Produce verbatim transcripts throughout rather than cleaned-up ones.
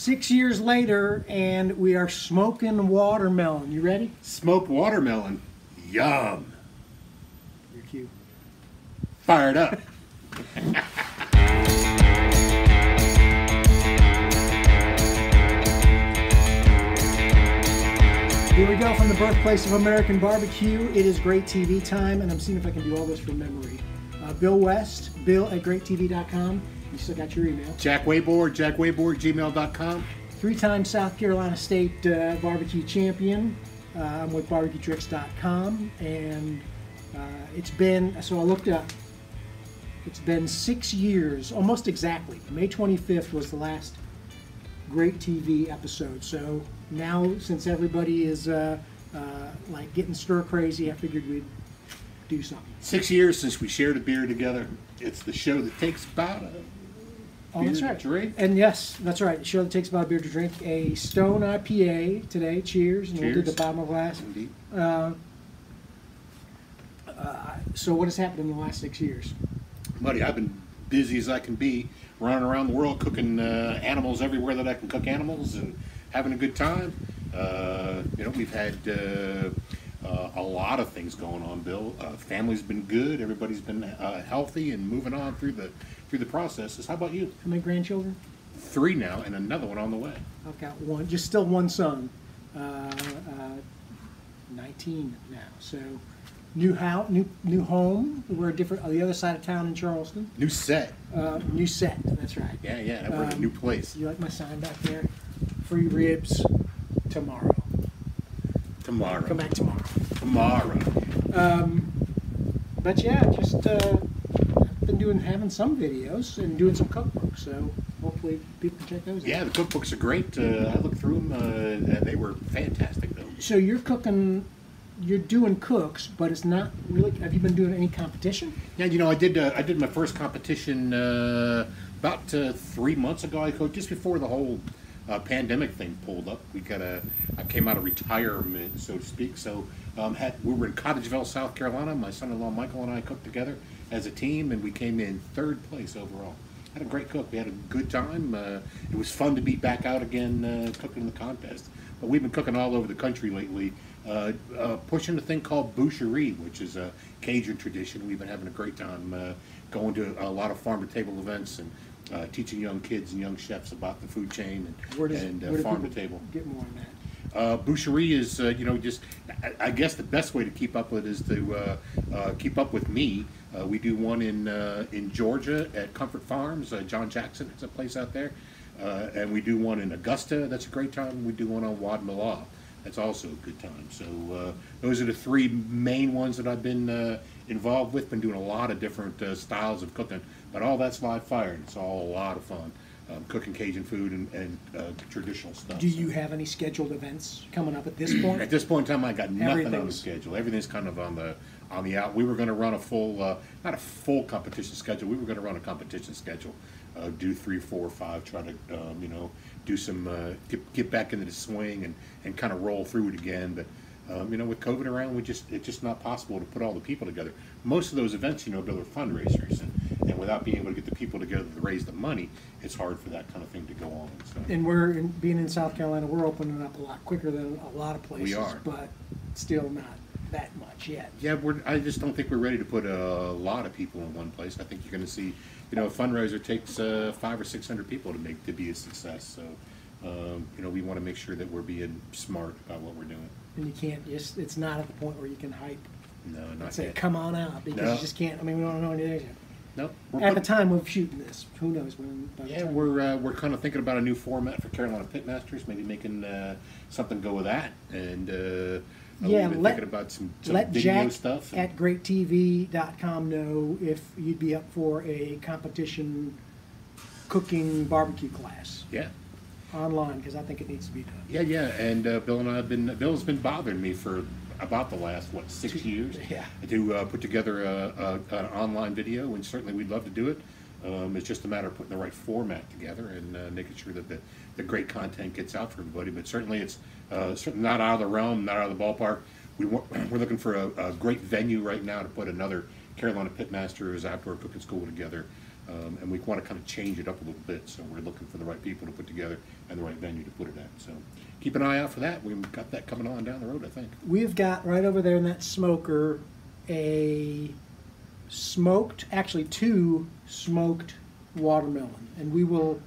Six years later, and we are smoking watermelon. You ready? Smoke watermelon. Yum. You're cute. Fired up. Here we go from the birthplace of American barbecue. It is GrateTV time, and I'm seeing if I can do all this from memory. Uh, Bill West, Bill at Grate T V dot com. You still got your email. Jack Waybord, Jack Waybord gmail dot com. Three-time South Carolina State uh, barbecue champion. Uh, I'm with Barbecue Tricks dot com, and uh, it's been, so I looked up, it's been six years, almost exactly. May twenty-fifth was the last GrateTV episode. So now, since everybody is uh, uh, like getting stir crazy, I figured we'd do something. Six years since we shared a beer together. It's the show that takes about a Oh, beer that's right. to drink. And yes, that's right. The show that takes about a beer to drink. A Stone I P A today. Cheers. And Cheers. We'll do the bottom of glass. Indeed. Uh, uh, so what has happened in the last six years? Buddy, I've been busy as I can be, running around the world, cooking uh, animals everywhere that I can cook animals and having a good time. Uh, you know, we've had uh, uh, a lot of things going on, Bill. Uh, family's been good. Everybody's been uh, healthy and moving on through the through the processes. How about you? How many grandchildren? Three now, and another one on the way. I've got one, just still one son, uh, uh, nineteen now. So new house, new new home. We're different on the other side of town in Charleston. New set. Uh, new set. That's right. Yeah, yeah. We're um, in a new place. You like my sign back there? Free ribs tomorrow. Tomorrow. Come back tomorrow. Tomorrow. Um, but yeah, just uh, been doing having some videos and doing some cookbooks. So hopefully people can check those out. Yeah, the cookbooks are great. Uh, I looked through them. Uh, they were fantastic, though. So you're cooking. You're doing cooks, but it's not really. Have you been doing any competition? Yeah, you know, I did. Uh, I did my first competition uh, about uh, three months ago. I cooked just before the whole uh, pandemic thing pulled up. We got a. I came out of retirement, so to speak. So um, had, we were in Cottageville, South Carolina. My son-in-law Michael and I cooked together as a team, and we came in third place overall. Had a great cook. We had a good time. Uh, it was fun to be back out again uh, cooking the contest. But we've been cooking all over the country lately. Uh, uh, pushing a thing called boucherie, which is a Cajun tradition. We've been having a great time uh, going to a lot of farm-to-table events and uh, teaching young kids and young chefs about the food chain and, and uh, farm-to-table. Get more on that. Uh, boucherie is, uh, you know, just I, I guess the best way to keep up with it is to uh, uh, keep up with me. Uh, we do one in uh, in Georgia at Comfort Farms. Uh, John Jackson has a place out there, uh, and we do one in Augusta. That's a great time. We do one on Wadmalaw. That's also a good time. So uh, those are the three main ones that I've been uh, involved with. Been doing a lot of different uh, styles of cooking, but all that's live fire, and it's all a lot of fun. Um, cooking Cajun food and, and uh, traditional stuff. Do so. You have any scheduled events coming up at this point? At this point in time, I got nothing on the schedule. Everything's kind of on the on the out. We were going to run a full, uh, not a full competition schedule. We were going to run a competition schedule, uh, do three, four, five, try to um, you know do some uh, get, get back into the swing and and kind of roll through it again. But um, you know, with COVID around, we just it's just not possible to put all the people together. Most of those events, you know, Bill, are fundraisers. And, And without being able to get the people together to raise the money, it's hard for that kind of thing to go on. So. And we're in, being in South Carolina, we're opening up a lot quicker than a lot of places. We are, but still not that much yet. Yeah, we're, I just don't think we're ready to put a lot of people in one place. I think you're going to see, you know, a fundraiser takes uh, five or six hundred people to make to be a success. So, um, you know, we want to make sure that we're being smart about what we're doing. And you can't. It's, it's not at the point where you can hype. No, not yet. Say, come on out, because no. You just can't. I mean, we don't know anything yet. Nope. We're At put, the time of shooting this, who knows when? Yeah, we're uh, we're kind of thinking about a new format for Carolina Pitmasters, maybe making uh, something go with that, and uh, yeah, we've been let, thinking about some, some let video Jack stuff. At Grate T V dot com know if you'd be up for a competition cooking barbecue class. Yeah. Online, because I think it needs to be done. Yeah, yeah, and uh, Bill and I have been Bill's been bothering me for. About the last what six Two, years yeah. to uh, put together a, a, an online video, and certainly we'd love to do it. Um, it's just a matter of putting the right format together and uh, making sure that the, the great content gets out for everybody. But certainly it's uh, certainly not out of the realm, not out of the ballpark. We want, we're looking for a, a great venue right now to put another Carolina Pitmasters outdoor cooking school together. Um, and we want to kind of change it up a little bit, so we're looking for the right people to put together and the right venue to put it at. So keep an eye out for that. We've got that coming on down the road, I think. We've got right over there in that smoker a smoked, actually two smoked watermelon, and we will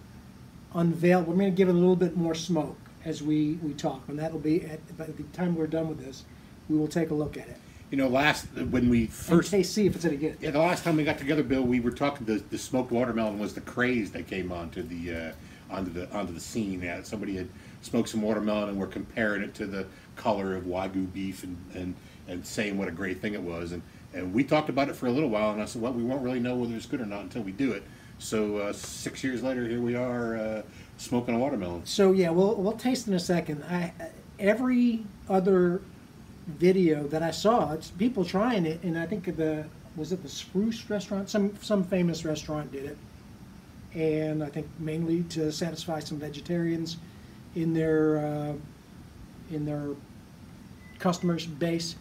unveil. We're going to give it a little bit more smoke as we we talk, and that'll be at by the time we're done with this. We will take a look at it. You know, last when we first and see if it's any good. Yeah, the last time we got together, Bill, we were talking. The, the smoked watermelon was the craze that came onto the uh, onto the onto the scene. Yeah, somebody had smoked some watermelon, and we're comparing it to the color of Wagyu beef, and and and saying what a great thing it was. And and we talked about it for a little while, and I said, well, we won't really know whether it's good or not until we do it. So uh, six years later, here we are uh, smoking a watermelon. So yeah, we'll we'll taste in a second. I every other. video that I saw, it's people trying it, and I think the was it the Spruce restaurant, some some famous restaurant did it, and I think mainly to satisfy some vegetarians in their uh, in their customers base.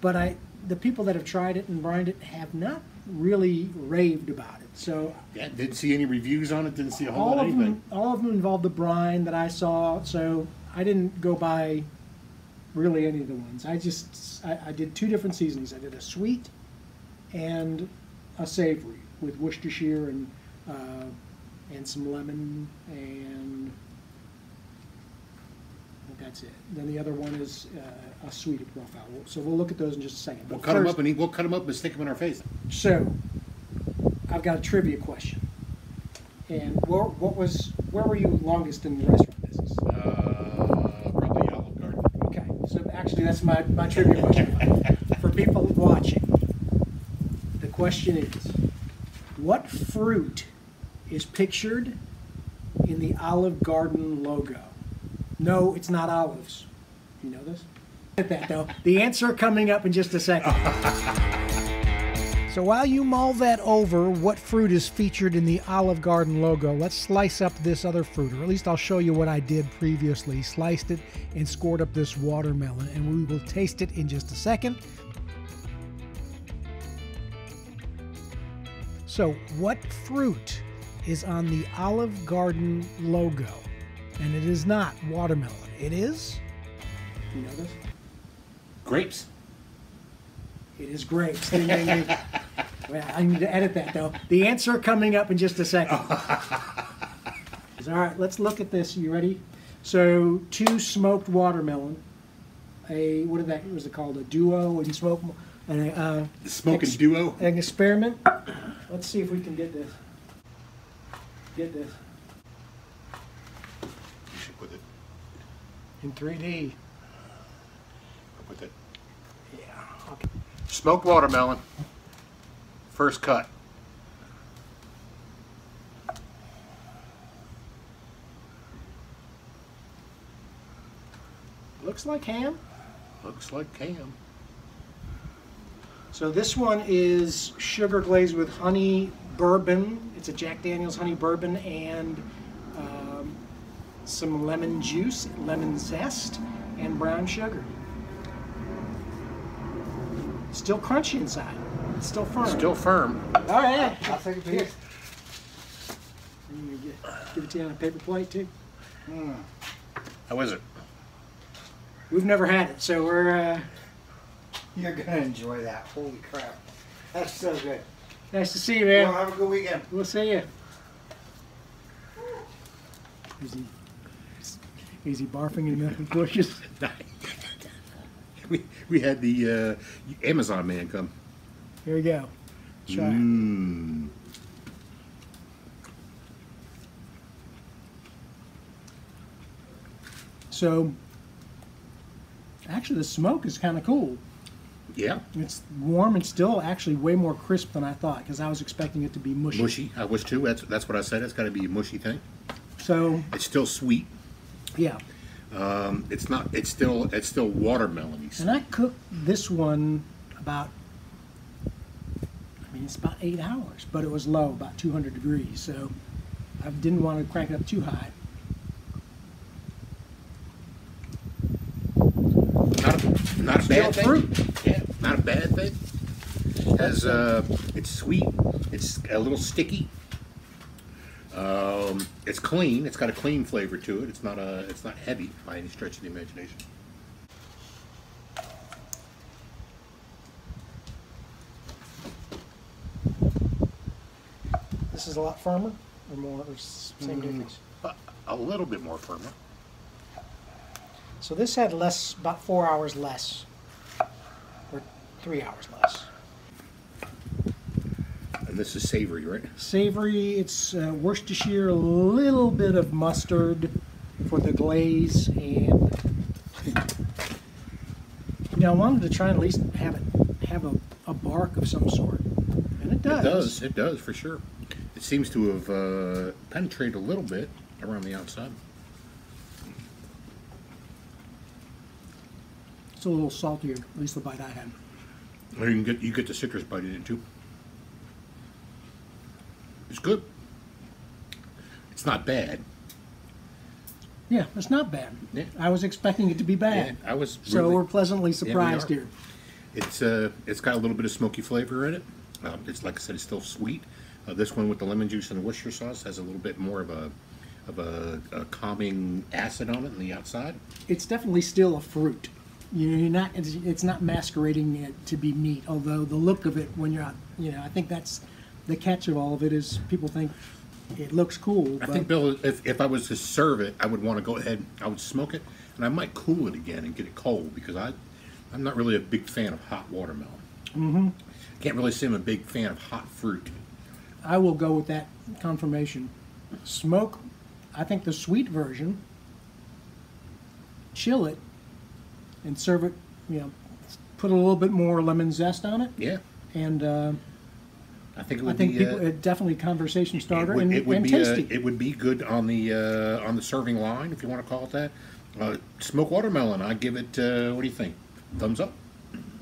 But I the people that have tried it and brined it have not really raved about it. So yeah, didn't see any reviews on it. Didn't see a whole lot of anything. Them, all of them involved the brine that I saw. So I didn't go by. Really, any of the ones. I just I, I did two different seasonings. I did a sweet and a savory with Worcestershire and uh, and some lemon, and I think that's it. Then the other one is uh, a sweet profile. So we'll look at those in just a second. But we'll cut first, them up and eat, we'll cut them up and stick them in our face. So I've got a trivia question. And where, what was where were you longest in the restaurant business? Uh, Actually, that's my, my trivia question. For people watching, the question is, what fruit is pictured in the Olive Garden logo? No, it's not olives. You know this? At that, though. The answer coming up in just a second. So while you mull that over, what fruit is featured in the Olive Garden logo, let's slice up this other fruit, or at least I'll show you what I did previously. Sliced it and scored up this watermelon, and we will taste it in just a second. So what fruit is on the Olive Garden logo? And it is not watermelon. It is? You know this? Grapes. It is grapes. Ding, ding, ding. Well, I need to edit that, though. The answer coming up in just a second. All right, let's look at this. You ready? So two smoked watermelon, a what did that was it called? A duo and smoke and a uh, smoking duo. An experiment. Let's see if we can get this. Get this. You should put it in three D. I'll put that. Yeah. Okay. Smoked watermelon. First cut. Looks like ham. Looks like ham. So this one is sugar glazed with honey bourbon. It's a Jack Daniel's honey bourbon and um, some lemon juice, lemon zest, and brown sugar. Still crunchy inside. It's still firm. Still firm. All right. I'll take a piece. Give it to you on a paper plate, too. Mm. How is it? We've never had it, so we're... Uh, You're going to enjoy that. Holy crap. That's so good. Nice to see you, man. Well, have a good weekend. We'll see you. Is he, is he barfing in the bushes? We, we had the uh, Amazon man come. Here we go. Try mm. it. So, actually the smoke is kind of cool. Yeah. It's warm and still actually way more crisp than I thought, because I was expecting it to be mushy. Mushy, I was too. That's, that's what I said. It's got to be a mushy thing. So. It's still sweet. Yeah. Um, it's not. It's still. It's still watermelony. And I cooked this one about. I mean, it's about eight hours, but it was low, about two hundred degrees. So I didn't want to crank it up too high. Not a, not a bad thing. Fruit. Yeah, not a bad thing. has uh, it's sweet, it's a little sticky. Um, it's clean. It's got a clean flavor to it. It's not a. It's not heavy by any stretch of the imagination. This is a lot firmer, or more, or same mm, difference. A, a little bit more firmer. So this had less, about four hours less, or three hours less. And this is savory, right? Savory. It's uh, Worcestershire, a little bit of mustard for the glaze, and you know, I wanted to try and at least have it have a, a bark of some sort, and it does. It does. It does for sure. It seems to have uh, penetrated a little bit around the outside. It's a little saltier, at least the bite I had. Or you can get you get the citrus bite in it too. It's good. It's not bad. Yeah, it's not bad. Yeah. I was expecting it to be bad. Yeah, I was. Really, so we're pleasantly surprised yeah, we here. It's uh, it's got a little bit of smoky flavor in it. Um, it's like I said, it's still sweet. Uh, this one with the lemon juice and the Worcestershire sauce has a little bit more of a of a, a calming acid on it on the outside. It's definitely still a fruit. You know, you're not, it's, it's not masquerading it to be meat, although the look of it when you're out, you know, I think that's the catch of all of it is people think it looks cool. I but think, Bill, if, if I was to serve it, I would want to go ahead, I would smoke it, and I might cool it again and get it cold because I, I'm not really a big fan of hot watermelon. Mm-hmm. I can't really say I'm a big fan of hot fruit. I will go with that confirmation. Smoke, I think the sweet version, chill it, and serve it, you know, put a little bit more lemon zest on it. Yeah. And uh, I think it would I think be people, a, definitely conversation starter it would, and, it would and be tasty. A, it would be good on the uh, on the serving line, if you want to call it that. Uh, smoke watermelon, I give it, uh, what do you think? Thumbs up?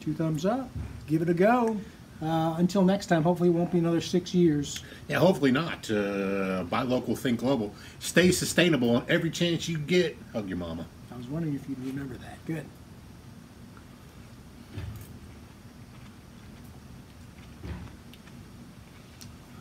Two thumbs up. Give it a go. Uh, until next time, hopefully it won't be another six years. Yeah, hopefully not. Uh, buy local, think global. Stay sustainable on every chance you get. Hug your mama. I was wondering if you'd remember that. Good.